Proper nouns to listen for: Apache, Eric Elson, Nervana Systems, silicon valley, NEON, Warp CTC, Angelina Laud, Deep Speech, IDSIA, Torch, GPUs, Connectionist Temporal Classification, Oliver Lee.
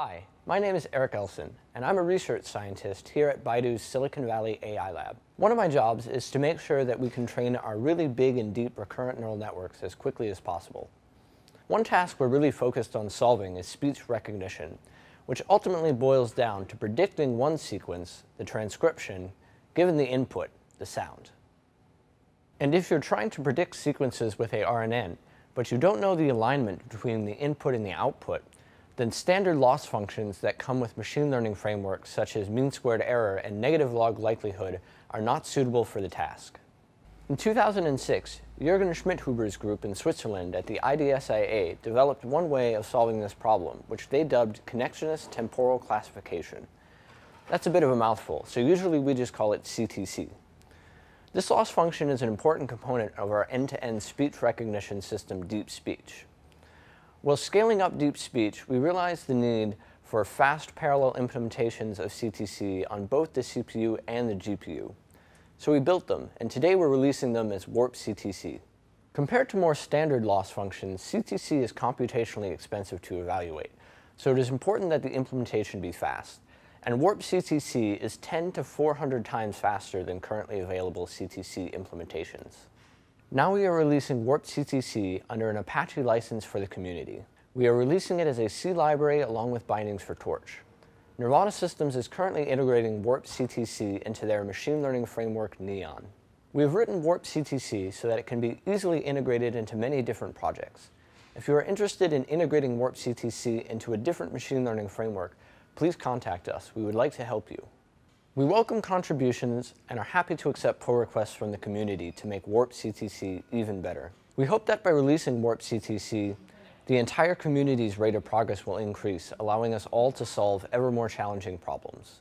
Hi, my name is Eric Elson, and I'm a research scientist here at Baidu's Silicon Valley AI Lab. One of my jobs is to make sure that we can train our really big and deep recurrent neural networks as quickly as possible. One task we're really focused on solving is speech recognition, which ultimately boils down to predicting one sequence, the transcription, given the input, the sound. And if you're trying to predict sequences with a RNN, but you don't know the alignment between the input and the output, then standard loss functions that come with machine learning frameworks such as mean squared error and negative log likelihood are not suitable for the task. In 2006, Jürgen Schmidhuber's group in Switzerland at the IDSIA developed one way of solving this problem, which they dubbed Connectionist Temporal Classification. That's a bit of a mouthful, so usually we just call it CTC. This loss function is an important component of our end-to-end speech recognition system, Deep Speech. While scaling up Deep Speech, we realized the need for fast parallel implementations of CTC on both the CPU and the GPU. So we built them, and today we're releasing them as Warp CTC. Compared to more standard loss functions, CTC is computationally expensive to evaluate, so it is important that the implementation be fast. And Warp CTC is 10 to 400 times faster than currently available CTC implementations. Now we are releasing Warp CTC under an Apache license for the community. We are releasing it as a C library along with bindings for Torch. Nervana Systems is currently integrating Warp CTC into their machine learning framework, NEON. We have written Warp CTC so that it can be easily integrated into many different projects. If you are interested in integrating Warp CTC into a different machine learning framework, please contact us. We would like to help you. We welcome contributions and are happy to accept pull requests from the community to make Warp CTC even better. We hope that by releasing Warp CTC, the entire community's rate of progress will increase, allowing us all to solve ever more challenging problems.